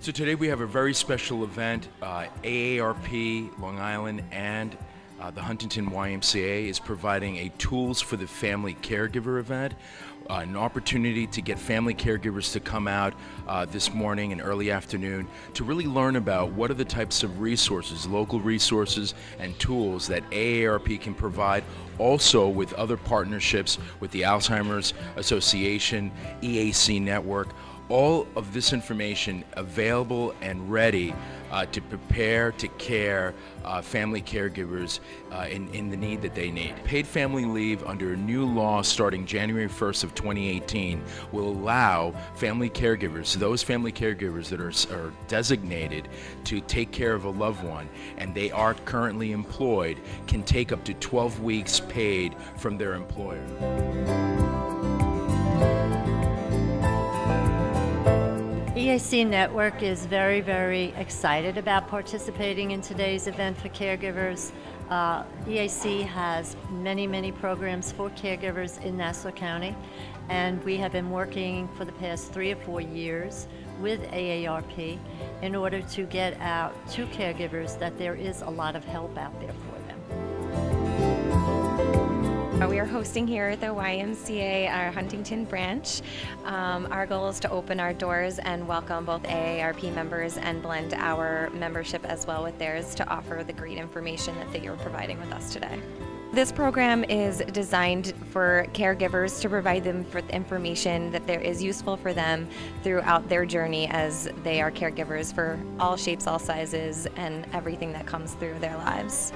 So today we have a very special event. AARP, Long Island, and the Huntington YMCA is providing a Tools for the Family Caregiver event, an opportunity to get family caregivers to come out this morning and early afternoon to really learn about what are the types of resources, local resources and tools that AARP can provide, also with other partnerships with the Alzheimer's Association, EAC Network. All of this information available and ready to prepare to care family caregivers in the need that they need. Paid family leave under a new law starting January 1st of 2018 will allow family caregivers, those family caregivers that are designated to take care of a loved one and they are currently employed, can take up to 12 weeks paid from their employer. EAC Network is very, very excited about participating in today's event for caregivers. EAC has many, many programs for caregivers in Nassau County, and we have been working for the past 3 or 4 years with AARP in order to get out to caregivers that there is a lot of help out there for them. We are hosting here at the YMCA, our Huntington branch. Our goal is to open our doors and welcome both AARP members and blend our membership as well with theirs to offer the great information that you're providing with us today. This program is designed for caregivers to provide them with information that is useful for them throughout their journey as they are caregivers for all shapes, all sizes, and everything that comes through their lives.